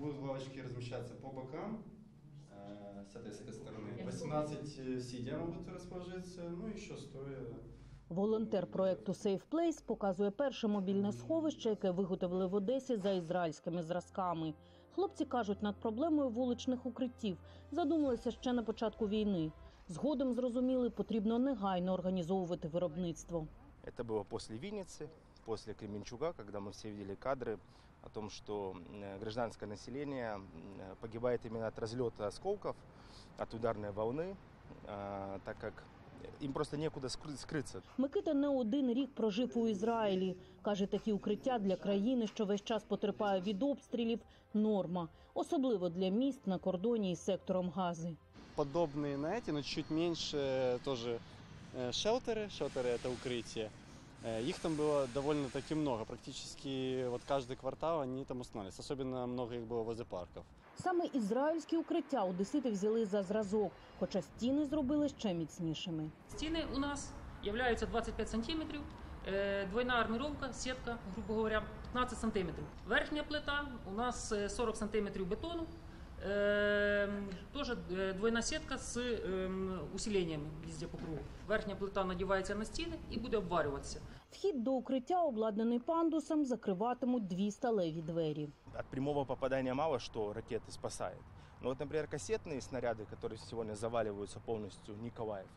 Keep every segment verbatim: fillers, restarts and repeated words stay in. Будут лавочки размещаться по бокам, с этой, с этой стороны. восемнадцать сидя могут расположиться, ну еще стоя. Волонтер проєкту Safe Place показує перше мобільне сховище, яке виготовили в Одесі за ізраїльськими зразками. Хлопці кажуть, над проблемою вуличних укриттів задумалися ще на початку війни. Згодом зрозуміли, потрібно негайно організовувати виробництво. Це було після Вінниці, після Кременчука, коли ми всі бачили кадри о том, що громадянське населення погибає саме від розльоту осколків, від ударної волни, так як їм просто нікуди скритися. Микита не один рік прожив у Ізраїлі. Каже, такі укриття для країни, що весь час потерпає від обстрілів – норма. Особливо для міст на кордоні із сектором Гази. Подобні на ці, але чуть менше теж шелтери. Шелтери – це укриття. Їх там було доволі таки багато, практично от кожен квартал вони там остановилися, особливо багато їх було возле парків. Саме ізраїльські укриття одесити взяли за зразок, хоча стіни зробили ще міцнішими. Стіни у нас являються двадцять п'ять сантиметрів, двойна арміровка, сітка, грубо говоря, п'ятнадцять сантиметрів. Верхня плита у нас сорок сантиметрів бетону, теж двойна сітка з усиленнями везде по кругу. Верхня плита надівається на стіни і буде обварюватися. Вхід до укриття, обладнаний пандусом, закриватимуть дві сталеві двері. Від прямого попадання мало що ракети спасають. Ну, от, наприклад, касетні снаряди, які сьогодні завалюються повністю в Ніколаїв,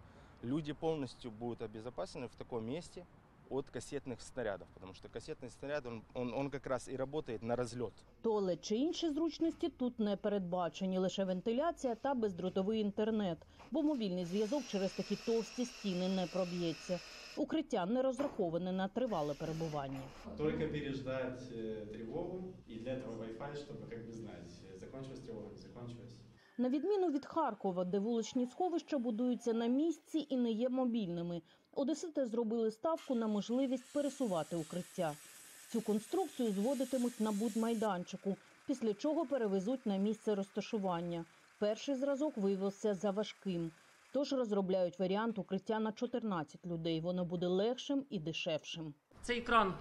люди повністю будуть обезпечені в такому місці від касетних снарядів, тому що касетний снаряд, він, він, він якраз і працює на розльот. Туалет чи інші зручності тут не передбачені, лише вентиляція та бездротовий інтернет, бо мобільний зв'язок через такі товсті стіни не проб'ється. Укриття не розраховане на тривале перебування. Тільки переждати тривогу, і для цього Wi-Fi, щоб, як ви знаєте, закінчилась тривога, не закінчилась. На відміну від Харкова, де вуличні сховища будуються на місці і не є мобільними, одесити зробили ставку на можливість пересувати укриття. Цю конструкцію зводитимуть на будмайданчику, після чого перевезуть на місце розташування. Перший зразок виявився заважким. Тож розробляють варіант укриття на чотирнадцять людей. Воно буде легшим і дешевшим. Цей кран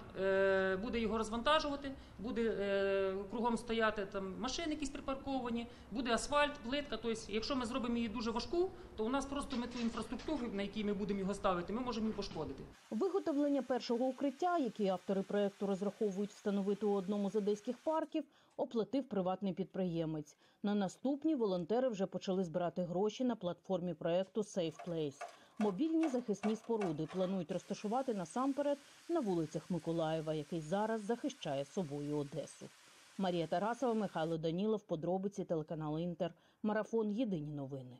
буде його розвантажувати, буде кругом стояти там машини якісь припарковані, буде асфальт, плитка. Тобто, якщо ми зробимо її дуже важку, то у нас просто ми ту інфраструктуру, на якій ми будемо його ставити, ми можемо її пошкодити. Виготовлення першого укриття, яке автори проєкту розраховують встановити у одному з одеських парків, оплатив приватний підприємець. На наступні волонтери вже почали збирати гроші на платформі проєкту Safe Place. Мобільні захисні споруди планують розташувати насамперед на вулицях Миколаєва, який зараз захищає собою Одесу. Марія Тарасова, Михайло Данілов, подробиці телеканалу «Інтер», марафон «Єдині новини».